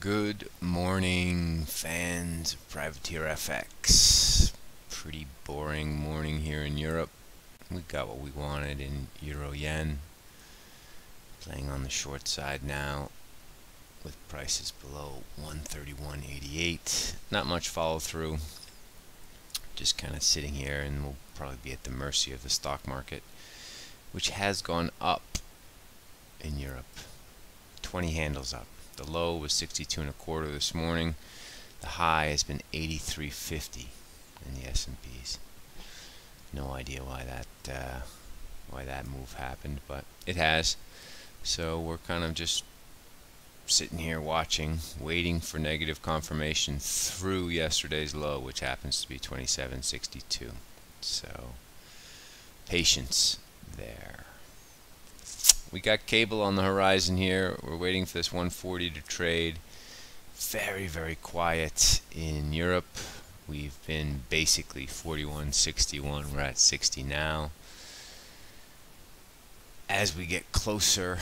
Good morning, fans of PrivateerFX. Pretty boring morning here in Europe. We got what we wanted in Euro Yen. Playing on the short side now with prices below 131.88. Not much follow through. Just kind of sitting here, and we'll probably be at the mercy of the stock market, which has gone up in Europe. 20 handles up. The low was 62.25 this morning. The high has been 83.50 in the S&Ps. No idea why that move happened, but it has. So we're kind of just sitting here watching, waiting for negative confirmation through yesterday's low, which happens to be 27.62. So patience there. We got cable on the horizon here. We're waiting for this 140 to trade. Very, very quiet in Europe. We've been basically 41.61. We're at 60 now. As we get closer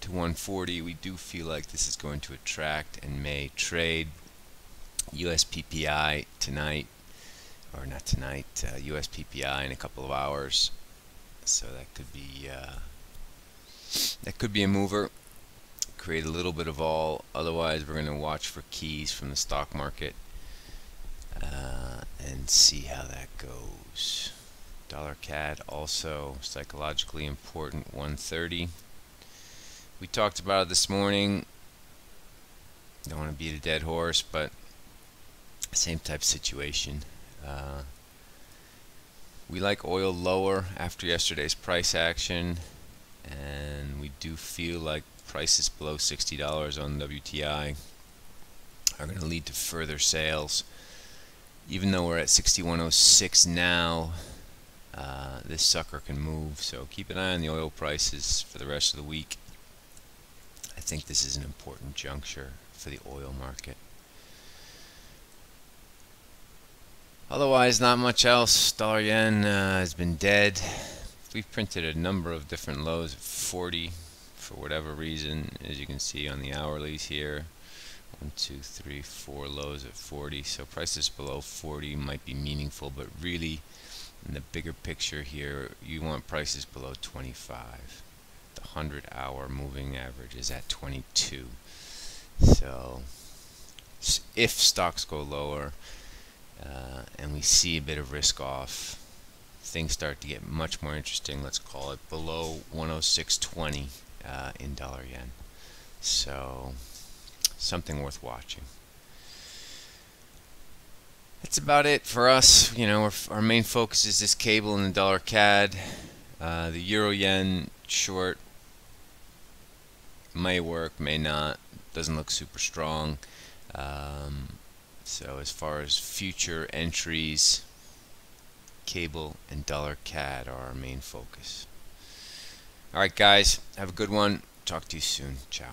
to 140, we do feel like this is going to attract and may trade. USPPI tonight, or not tonight, USPPI in a couple of hours. So that could be a mover, create a little bit of all. Otherwise, we're going to watch for keys from the stock market and see how that goes. Dollar CAD also psychologically important, 130. We talked about it this morning. Don't want to beat a dead horse, but same type of situation. We like oil lower after yesterday's price action, and we do feel like prices below $60 on WTI are going to lead to further sales. Even though we're at 61.06 now, this sucker can move, so keep an eye on the oil prices for the rest of the week. I think this is an important juncture for the oil market. Otherwise, not much else. Dollar yen has been dead. We've printed a number of different lows at 40 for whatever reason, as you can see on the hourlies here. 1, 2, 3, 4 lows at 40. So prices below 40 might be meaningful, but really, in the bigger picture here, you want prices below 25. The 100-hour moving average is at 22. So if stocks go lower, and we see a bit of risk off, things start to get much more interesting. Let's call it below 106.20 in dollar yen. So something worth watching. That's about it for us. You know, our main focus is this cable and the dollar CAD. The euro yen short may work, may not. Doesn't look super strong. So as far as future entries, cable and dollar CAD are our main focus. All right, guys, have a good one. Talk to you soon. Ciao.